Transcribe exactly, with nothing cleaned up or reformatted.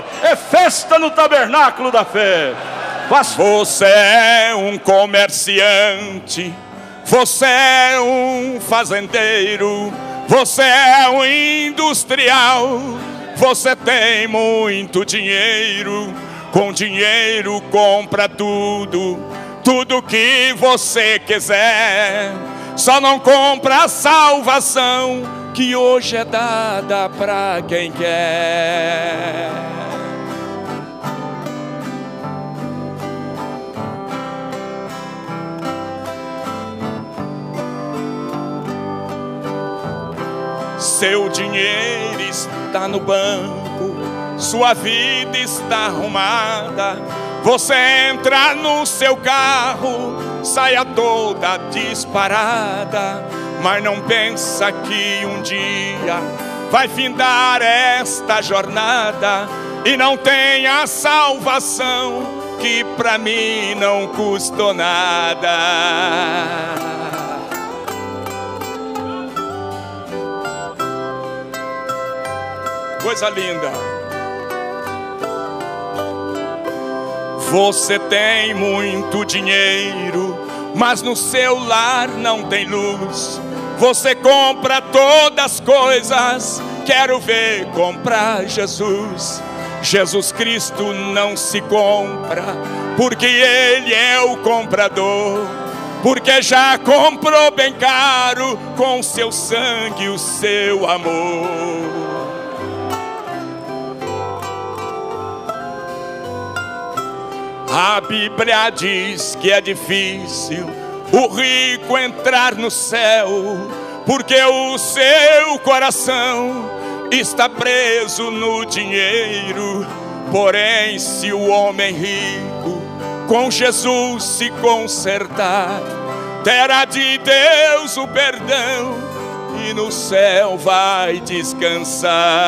Senhor, é festa no Tabernáculo da Fé. Faz... Você é um comerciante, você é um fazendeiro, você é um industrial, você tem muito dinheiro. Com dinheiro compra tudo, tudo que você quiser. Só não compra a salvação que hoje é dada para quem quer. Seu dinheiro está no banco, sua vida está arrumada. Você entra no seu carro, saia toda disparada, mas não pensa que um dia vai findar esta jornada e não tem a salvação que pra mim não custou nada. Coisa linda. Você tem muito dinheiro, mas no seu lar não tem luz. Você compra todas as coisas, quero ver comprar Jesus. Jesus Cristo não se compra, porque Ele é o comprador, porque já comprou bem caro com seu sangue e o seu amor. A Bíblia diz que é difícil o rico entrar no céu, porque o seu coração está preso no dinheiro. Porém, se o homem rico com Jesus se consertar, terá de Deus o perdão e no céu vai descansar.